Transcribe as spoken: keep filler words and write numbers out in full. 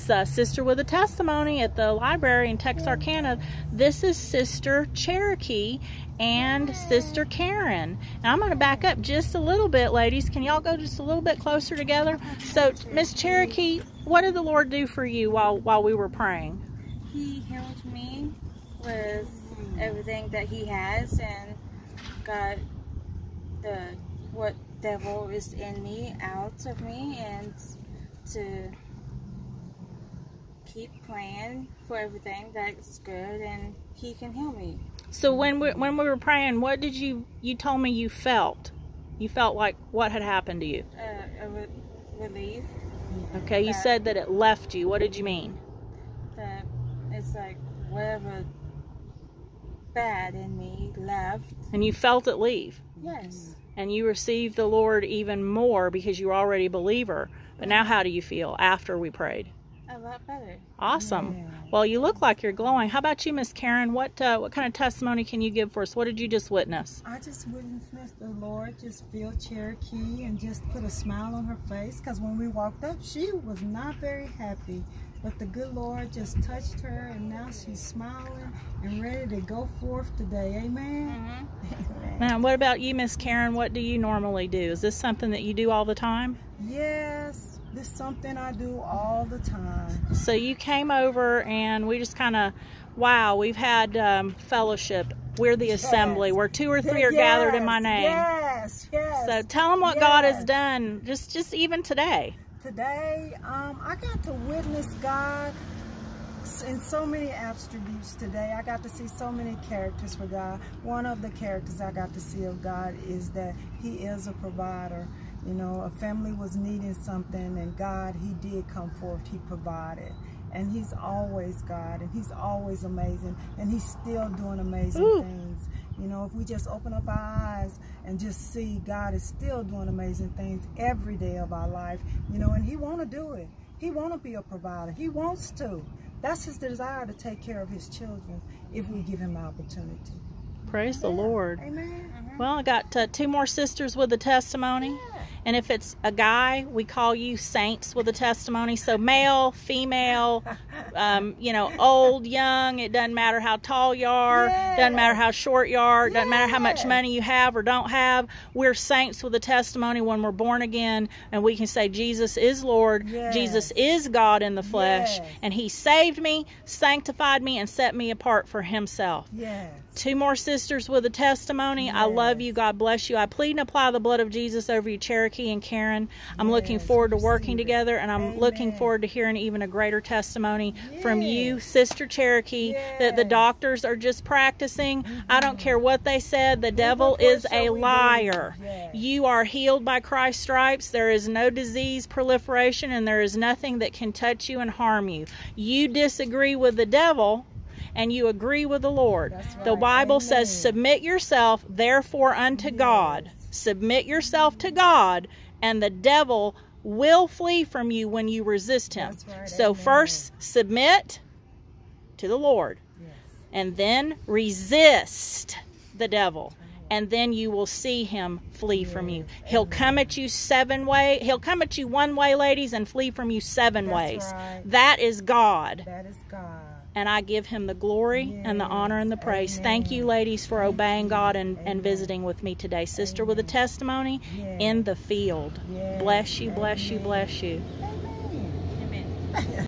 It's uh, Sister with a Testimony at the library in Texarkana. This is Sister Cherokee and Sister Karen. Now I'm going to back up just a little bit, ladies. Can y'all go just a little bit closer together? So, Miss Cherokee, what did the Lord do for you while while we were praying? He healed me with everything that He has, and got the what devil is in me out of me, and to keep praying for everything that's good, and He can heal me. So when we when we were praying, what did you you told me you felt? You felt like what had happened to you? Uh, a re relief. Okay, you said that it left you. What did you mean? That it's like whatever bad in me left. And you felt it leave. Yes. And you received the Lord even more because you were already a believer. But now how do you feel after we prayed? A lot better. Awesome. Yeah. Well, you look like you're glowing. How about you, Miss Karen? What uh, what kind of testimony can you give for us? What did you just witness? I just witnessed the Lord just feel Cherokee and just put a smile on her face, because when we walked up, she was not very happy. But the good Lord just touched her, and now she's smiling and ready to go forth today. Amen? Mm-hmm. Amen. Now, what about you, Miss Karen? What do you normally do? Is this something that you do all the time? Yes, this is something I do all the time. So you came over, and we just kind of, wow, we've had um, fellowship. We're the assembly, yes, where two or three are yes, gathered in my name. Yes, yes. So tell them what yes. God has done, just, just even today. Today, um, I got to witness God in so many attributes today. I got to see so many characters for God. One of the characters I got to see of God is that He is a provider. You know, a family was needing something, and God, He did come forth. He provided. And He's always God, and He's always amazing, and He's still doing amazing Ooh. things. You know, if we just open up our eyes and just see, God is still doing amazing things every day of our life, you know, and He want to do it. He want to be a provider. He wants to. That's His desire, to take care of His children if we give Him opportunity. Praise yeah. the Lord. Amen. Mm-hmm. Well, I got uh, two more sisters with a testimony. Yeah. And if it's a guy, we call you saints with a testimony. So male, female, um, you know, old, young, it doesn't matter how tall you are, yes. doesn't matter how short you are, yes. doesn't matter how much money you have or don't have. We're saints with a testimony when we're born again, and we can say Jesus is Lord, yes. Jesus is God in the flesh, yes. and He saved me, sanctified me, and set me apart for Himself. Yes. Two more sisters with a testimony. Yes. I love you. God bless you. I plead and apply the blood of Jesus over you, Cherokee and Karen. I'm yes. looking forward to working together, and I'm Amen. looking forward to hearing even a greater testimony yes. from you, Sister Cherokee, yes. that the doctors are just practicing. Mm-hmm. I don't care what they said. The devil is a liar. Yes. You are healed by Christ's stripes. There is no disease proliferation, and there is nothing that can touch you and harm you. You disagree with the devil, and you agree with the Lord. Right. The Bible Amen. says, submit yourself, therefore, unto yes. God. Submit yourself to God, and the devil will flee from you when you resist him. Right. So Amen. first, submit to the Lord, yes. and then resist the devil. And then you will see him flee yes. from you. He'll Amen. come at you seven way. He'll come at you one way, ladies, and flee from you seven That's ways. Right. That is God. That is God. And I give Him the glory yes. and the honor and the praise. Amen. Thank you, ladies, for obeying God and, and visiting with me today. Sister Amen. with a testimony yes. in the field. Yes. Bless you, bless Amen. you, bless you. Amen. Amen.